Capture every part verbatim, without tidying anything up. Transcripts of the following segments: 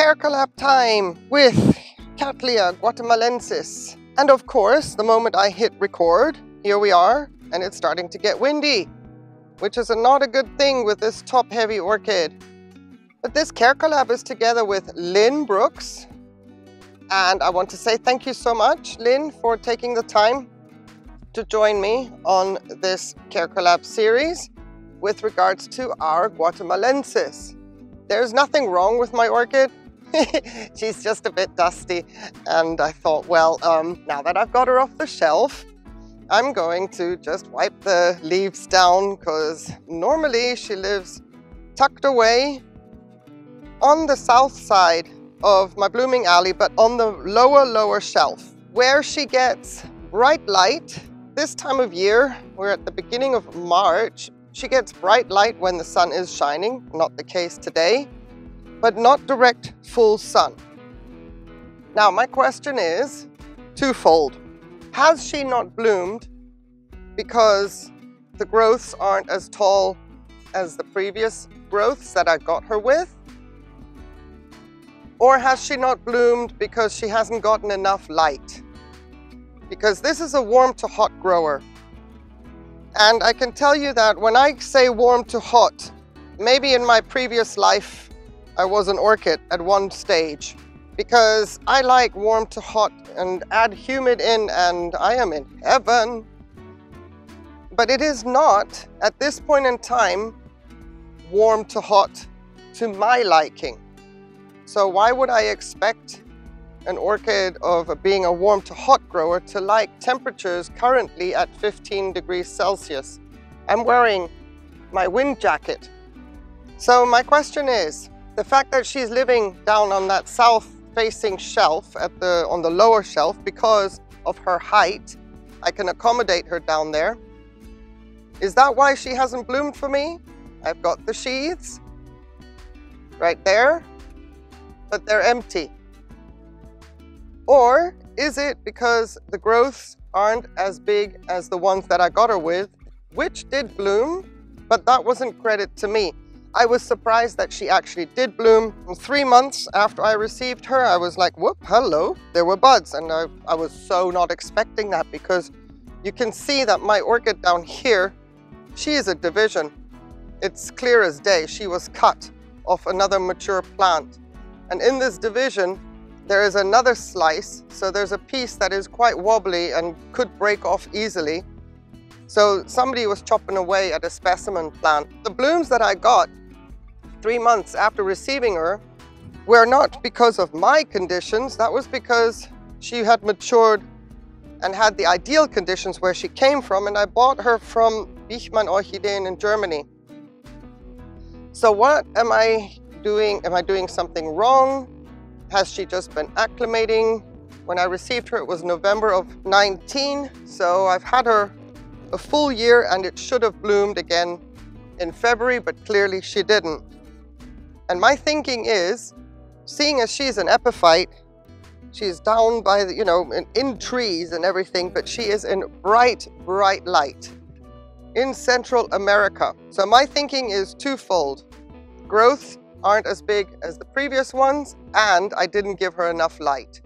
CareCollab time with Cattleya guatemalensis. And of course, the moment I hit record, here we are, and it's starting to get windy, which is a not a good thing with this top-heavy orchid. But this CareCollab is together with Lynn Brooks, and I want to say thank you so much, Lynn, for taking the time to join me on this CareCollab series with regards to our guatemalensis. There's nothing wrong with my orchid. She's just a bit dusty, and I thought, well, um, now that I've got her off the shelf, I'm going to just wipe the leaves down, because normally she lives tucked away on the south side of my blooming alley, but on the lower, lower shelf, where she gets bright light. This time of year, we're at the beginning of March, she gets bright light when the sun is shining, not the case today, but not direct full sun. Now my question is twofold. Has she not bloomed because the growths aren't as tall as the previous growths that I got her with? Or has she not bloomed because she hasn't gotten enough light? Because this is a warm to hot grower. And I can tell you that when I say warm to hot, maybe in my previous life, I was an orchid at one stage, because I like warm to hot and add humid in and I am in heaven. But it is not, at this point in time, warm to hot to my liking. So why would I expect an orchid of being a warm to hot grower to like temperatures currently at fifteen degrees Celsius. I'm wearing my wind jacket. So my question is, the fact that she's living down on that south facing shelf at the on the lower shelf, because of her height, I can accommodate her down there. Is that why she hasn't bloomed for me? I've got the sheaths right there, but they're empty. Or is it because the growths aren't as big as the ones that I got her with, which did bloom, but that wasn't credit to me. I was surprised that she actually did bloom. Three months after I received her, I was like, whoop, hello, there were buds. And I, I was so not expecting that, because you can see that my orchid down here, she is a division. It's clear as day. She was cut off another mature plant. And in this division, there is another slice, so there's a piece that is quite wobbly and could break off easily. So somebody was chopping away at a specimen plant. The blooms that I got three months after receiving her were not because of my conditions. That was because she had matured and had the ideal conditions where she came from, and I bought her from Bichmann Orchideen in Germany. So what am I doing? Am I doing something wrong? Has she just been acclimating? When I received her, it was November of nineteen. So I've had her a full year, and it should have bloomed again in February, but clearly she didn't. And my thinking is, seeing as she's an epiphyte, she's down by the, you know, in, in trees and everything, but she is in bright, bright light in Central America. So my thinking is twofold. Growth aren't as big as the previous ones, and I didn't give her enough light.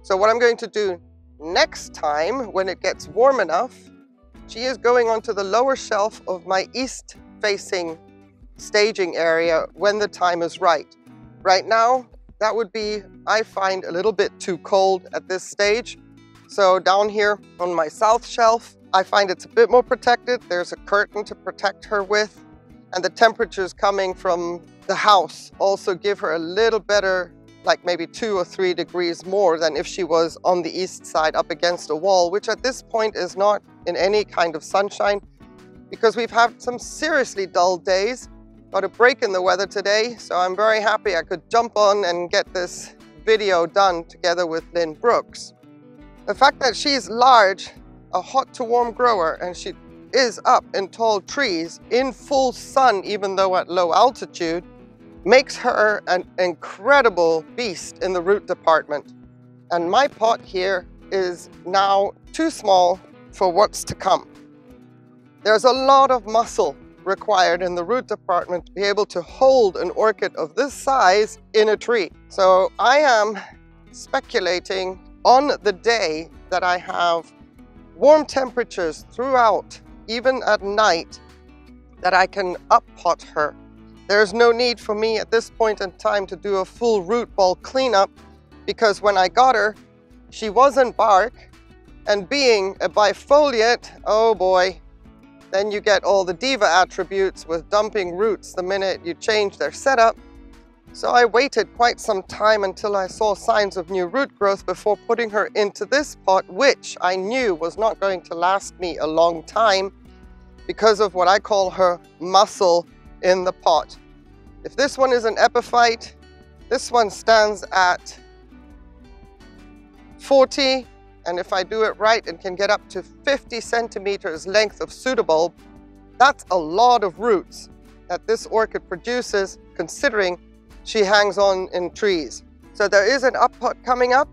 So what I'm going to do next time, when it gets warm enough, she is going onto the lower shelf of my east facing staging area when the time is right. Right now, that would be, I find, a little bit too cold at this stage. So down here on my south shelf, I find it's a bit more protected. There's a curtain to protect her with, and the temperatures coming from the house also give her a little better, like maybe two or three degrees more than if she was on the east side up against a wall, which at this point is not in any kind of sunshine, because we've had some seriously dull days. Got a break in the weather today, so I'm very happy I could jump on and get this video done together with Lynn Brooks. The fact that she's large, a hot to warm grower, and she is up in tall trees in full sun, even though at low altitude, makes her an incredible beast in the root department. And my pot here is now too small for what's to come. There's a lot of muscle required in the root department to be able to hold an orchid of this size in a tree. So I am speculating on the day that I have warm temperatures throughout, even at night, that I can up-pot her. There's no need for me at this point in time to do a full root ball cleanup, because when I got her, she wasn't bark, and being a bifoliate, oh boy, then you get all the diva attributes with dumping roots the minute you change their setup. So I waited quite some time until I saw signs of new root growth before putting her into this pot, which I knew was not going to last me a long time because of what I call her muscle in the pot. If this one is an epiphyte, this one stands at forty, and if I do it right, it can get up to fifty centimeters length of pseudobulb. That's a lot of roots that this orchid produces, considering she hangs on in trees. So there is an up pot coming up,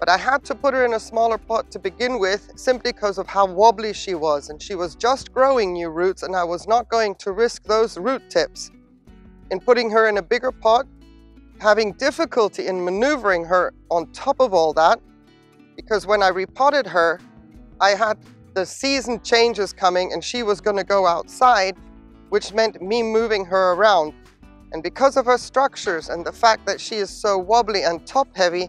but I had to put her in a smaller pot to begin with simply because of how wobbly she was, and she was just growing new roots, and I was not going to risk those root tips. In putting her in a bigger pot, having difficulty in maneuvering her on top of all that, because when I repotted her, I had the season changes coming and she was going to go outside, which meant me moving her around. And because of her structures and the fact that she is so wobbly and top heavy,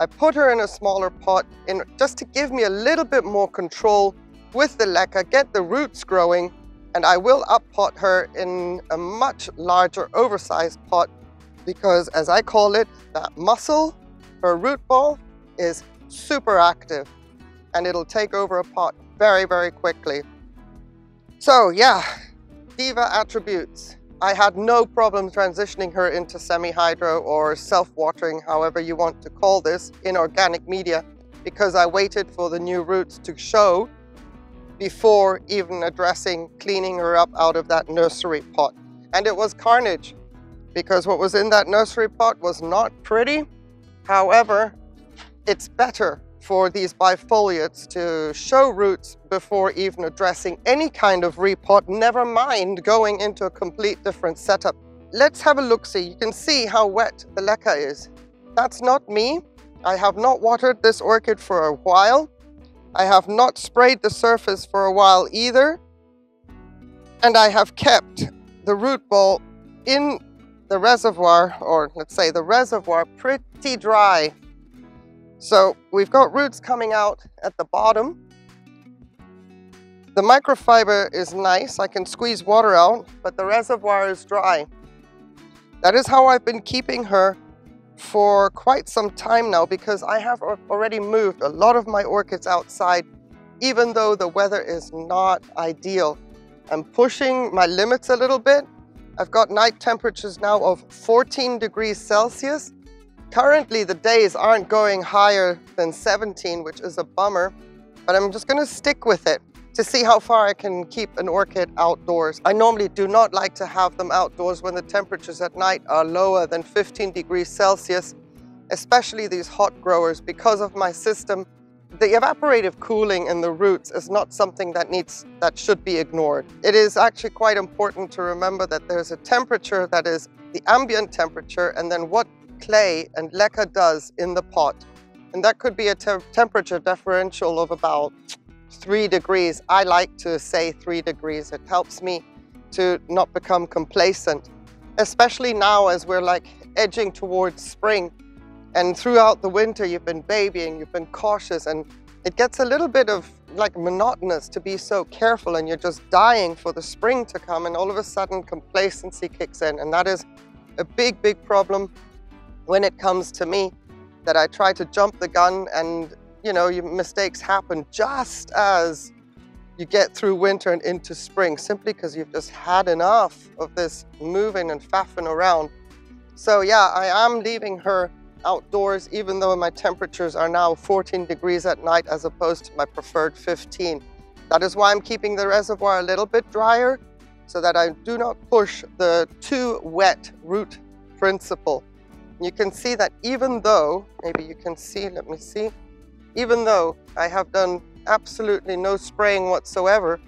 I put her in a smaller pot in, just to give me a little bit more control with the LECA, get the roots growing, and I will up-pot her in a much larger oversized pot because, as I call it, that muscle, her root ball, is super active and it'll take over a pot very, very quickly. So yeah, diva attributes. I had no problem transitioning her into semi-hydro or self-watering, however you want to call this, in organic media, because I waited for the new roots to show before even addressing cleaning her up out of that nursery pot. And it was carnage, because what was in that nursery pot was not pretty. However, it's better for these bifoliates to show roots before even addressing any kind of repot, never mind going into a complete different setup. Let's have a look-see. You can see how wet the LECA is. That's not me. I have not watered this orchid for a while. I have not sprayed the surface for a while either. And I have kept the root ball in the reservoir, or let's say the reservoir, pretty dry. So we've got roots coming out at the bottom. The microfiber is nice, I can squeeze water out, but the reservoir is dry. That is how I've been keeping her for quite some time now, because I have already moved a lot of my orchids outside, even though the weather is not ideal. I'm pushing my limits a little bit. I've got night temperatures now of fourteen degrees Celsius. Currently, the days aren't going higher than seventeen, which is a bummer, but I'm just going to stick with it to see how far I can keep an orchid outdoors. I normally do not like to have them outdoors when the temperatures at night are lower than fifteen degrees Celsius, especially these hot growers. Because of my system, the evaporative cooling in the roots is not something that needs, that should be ignored. It is actually quite important to remember that there's a temperature that is the ambient temperature, and then what clay and LECA does in the pot, and that could be a te temperature differential of about three degrees. I like to say three degrees. It helps me to not become complacent, especially now as we're like edging towards spring, and throughout the winter you've been babying, you've been cautious, and it gets a little bit of like monotonous to be so careful, and you're just dying for the spring to come, and all of a sudden complacency kicks in, and that is a big big problem when it comes to me, that I try to jump the gun, and you know, your mistakes happen just as you get through winter and into spring, simply because you've just had enough of this moving and faffing around. So yeah, I am leaving her outdoors, even though my temperatures are now fourteen degrees at night as opposed to my preferred fifteen. That is why I'm keeping the reservoir a little bit drier, so that I do not push the too wet root principle. You can see that even though, maybe you can see, let me see, even though I have done absolutely no spraying whatsoever,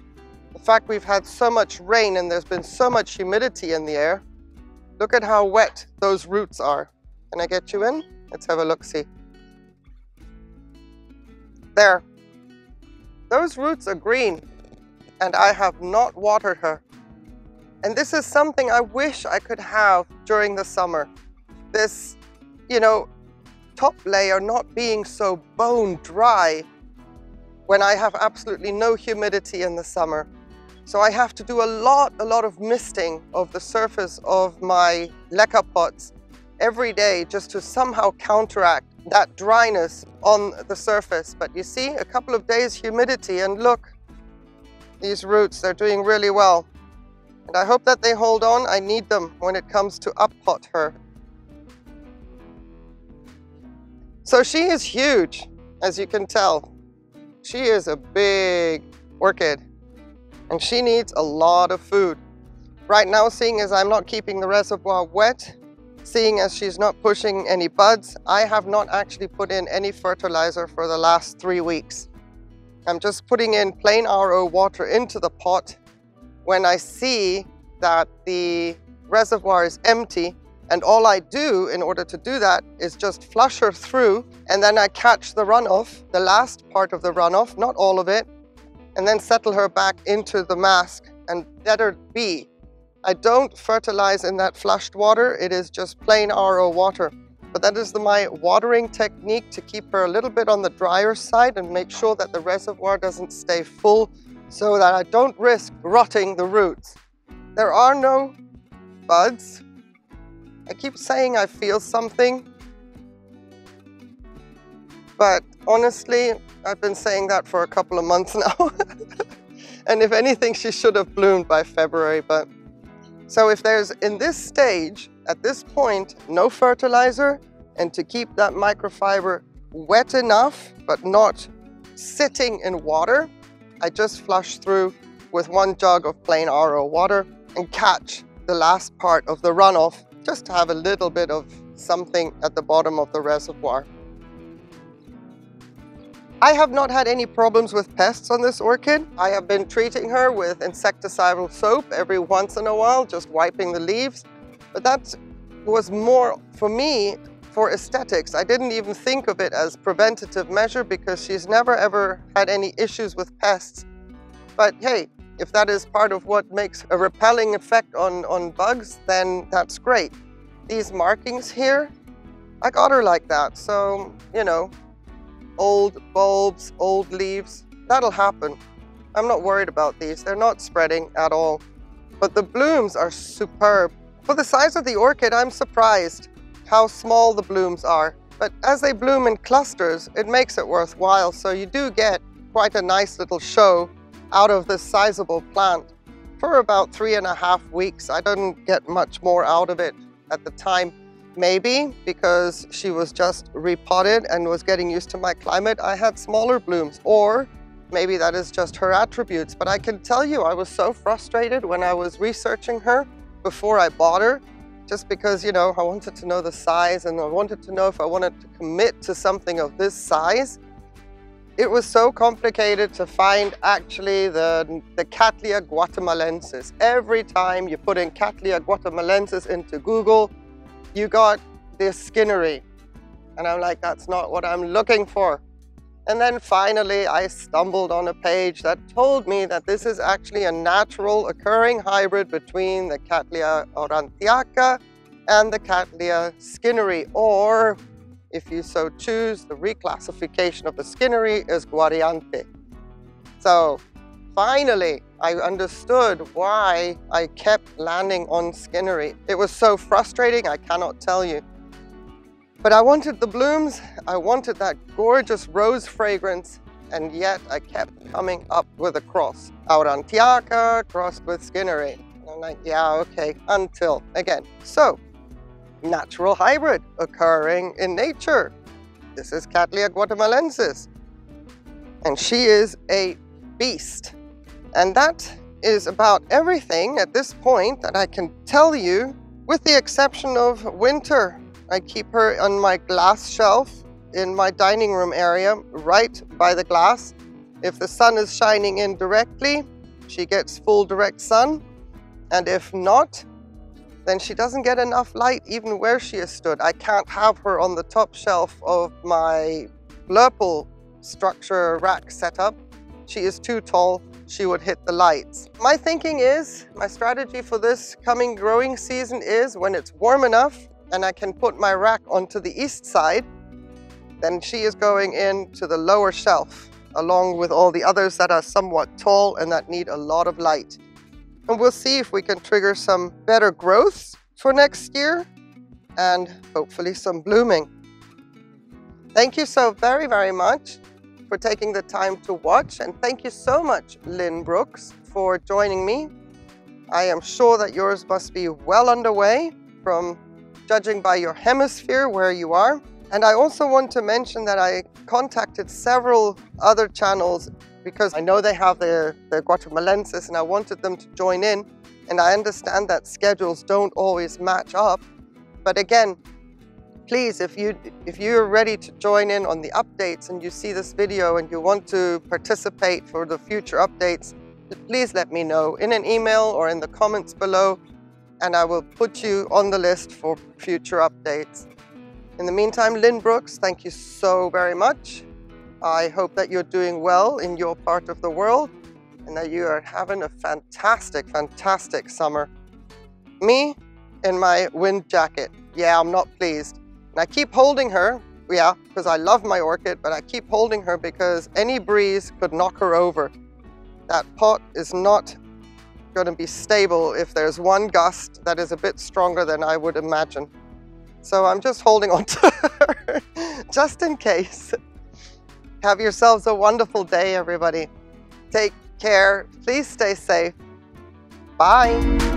the In fact, we've had so much rain and there's been so much humidity in the air. Look at how wet those roots are. Can I get you in? Let's have a look-see. There. Those roots are green and I have not watered her. And this is something I wish I could have during the summer. This, you know, top layer not being so bone dry when I have absolutely no humidity in the summer. So I have to do a lot, a lot of misting of the surface of my LECA pots every day just to somehow counteract that dryness on the surface. But you see, a couple of days humidity and look, these roots, they're doing really well. And I hope that they hold on. I need them when it comes to uppot her. So she is huge, as you can tell. She is a big orchid and she needs a lot of food. Right now, seeing as I'm not keeping the reservoir wet, seeing as she's not pushing any buds, I have not actually put in any fertilizer for the last three weeks. I'm just putting in plain R O water into the pot when I see that the reservoir is empty, and all I do in order to do that is just flush her through, and then I catch the runoff, the last part of the runoff, not all of it, and then settle her back into the mask and let her be. I don't fertilize in that flushed water, it is just plain R O water. But that is the, my watering technique to keep her a little bit on the drier side and make sure that the reservoir doesn't stay full, so that I don't risk rotting the roots. There are no buds. I keep saying I feel something, but honestly, I've been saying that for a couple of months now. And if anything, she should have bloomed by February. But so if there's, in this stage, at this point, no fertilizer, and to keep that microfiber wet enough, but not sitting in water, I just flush through with one jug of plain R O water and catch the last part of the runoff, just to have a little bit of something at the bottom of the reservoir. I have not had any problems with pests on this orchid. I have been treating her with insecticidal soap every once in a while, just wiping the leaves. But that was more, for me, for aesthetics. I didn't even think of it as preventative measure because she's never ever had any issues with pests. But hey, if that is part of what makes a repelling effect on, on bugs, then that's great. These markings here, I got her like that. So, you know, old bulbs, old leaves, that'll happen. I'm not worried about these. They're not spreading at all. But the blooms are superb. For the size of the orchid, I'm surprised how small the blooms are, but as they bloom in clusters, it makes it worthwhile. So you do get quite a nice little show out of this sizable plant. For about three and a half weeks, I didn't get much more out of it at the time. Maybe because she was just repotted and was getting used to my climate, I had smaller blooms, or maybe that is just her attributes. But I can tell you, I was so frustrated when I was researching her before I bought her, just because, you know, I wanted to know the size and I wanted to know if I wanted to commit to something of this size. It was so complicated to find actually the, the Cattleya guatemalensis. Every time you put in Cattleya guatemalensis into Google, you got this skinneri. And I'm like, that's not what I'm looking for. And then finally, I stumbled on a page that told me that this is actually a natural occurring hybrid between the Cattleya aurantiaca and the Cattleya skinneri, or if you so choose, the reclassification of the skinneri is Guarianthe. So finally, I understood why I kept landing on skinneri. It was so frustrating, I cannot tell you. But I wanted the blooms, I wanted that gorgeous rose fragrance, and yet I kept coming up with a cross. Aurantiaca crossed with skinneri. And I'm like, yeah, okay, until again. So, natural hybrid occurring in nature. This is Cattleya guatemalensis. And she is a beast. And that is about everything at this point that I can tell you, with the exception of winter. I keep her on my glass shelf in my dining room area, right by the glass. If the sun is shining in directly, she gets full direct sun, and if not, then she doesn't get enough light even where she is stood. I can't have her on the top shelf of my Blurple structure rack setup. She is too tall, she would hit the lights. My thinking is, my strategy for this coming growing season is when it's warm enough and I can put my rack onto the east side, then she is going into the lower shelf along with all the others that are somewhat tall and that need a lot of light. And we'll see if we can trigger some better growth for next year and hopefully some blooming. Thank you so very, very much for taking the time to watch, and thank you so much, Lynn Brooks, for joining me. I am sure that yours must be well underway from judging by your hemisphere where you are. And I also want to mention that I contacted several other channels because I know they have their, their guatemalensis and I wanted them to join in. And I understand that schedules don't always match up. But again, please, if, you, if you're ready to join in on the updates and you see this video and you want to participate for the future updates, please let me know in an email or in the comments below, and I will put you on the list for future updates. In the meantime, Lynn Brooks, thank you so very much. I hope that you're doing well in your part of the world and that you are having a fantastic, fantastic summer. Me in my wind jacket. Yeah, I'm not pleased. And I keep holding her, yeah, because I love my orchid, but I keep holding her because any breeze could knock her over. That pot is not going to be stable if there's one gust that is a bit stronger than I would imagine. So I'm just holding on to her, just in case. Have yourselves a wonderful day, everybody. Take care. Please stay safe. Bye.